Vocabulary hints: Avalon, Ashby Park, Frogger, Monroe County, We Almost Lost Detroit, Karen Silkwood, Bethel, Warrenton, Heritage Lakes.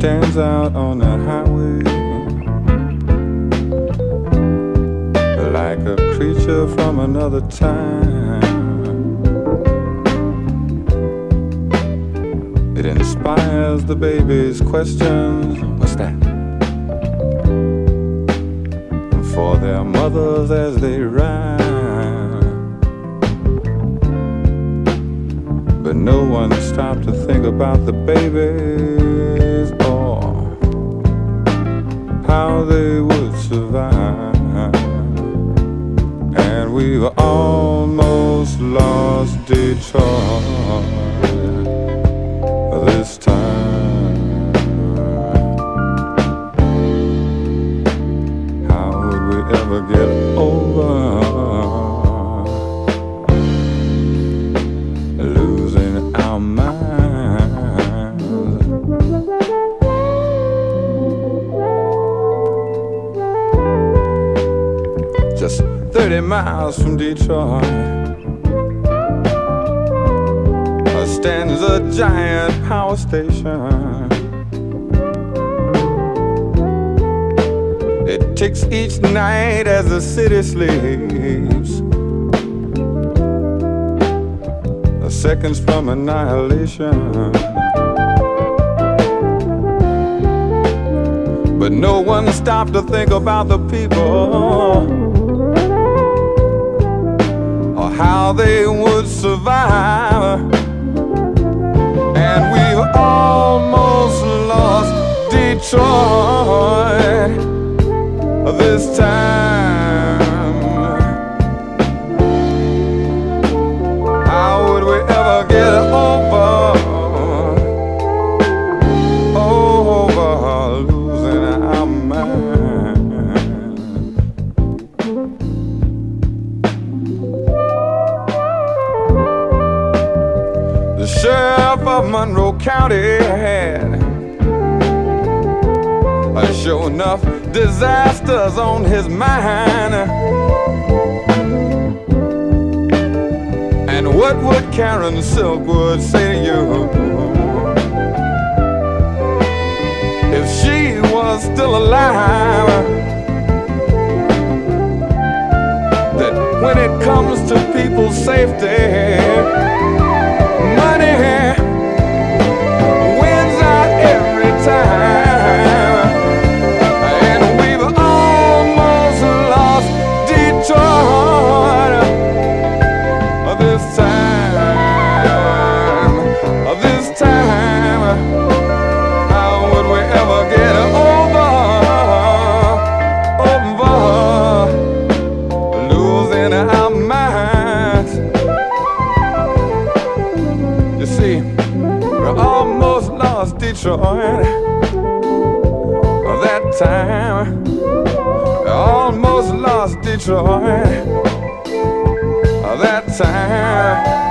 stands out on the highway like a creature from another time. It inspires the baby's questions, what's that? For their mothers as they ride. But no one stopped to think about the babies or how they would survive. And we've almost lost Detroit this time. How would we ever get over losing our minds? Just 30 miles from Detroit stands a giant power station. It ticks each night as the city sleeps, a seconds from annihilation. But no one stopped to think about the people, how they would survive. And we've almost lost Detroit this time. How would we ever get over losing our mind? The sheriff of Monroe County had sure enough disasters on his mind. And what would Karen Silkwood say to you if she was still alive? That when it comes to people's safety, Detroit that time, almost lost Detroit that time.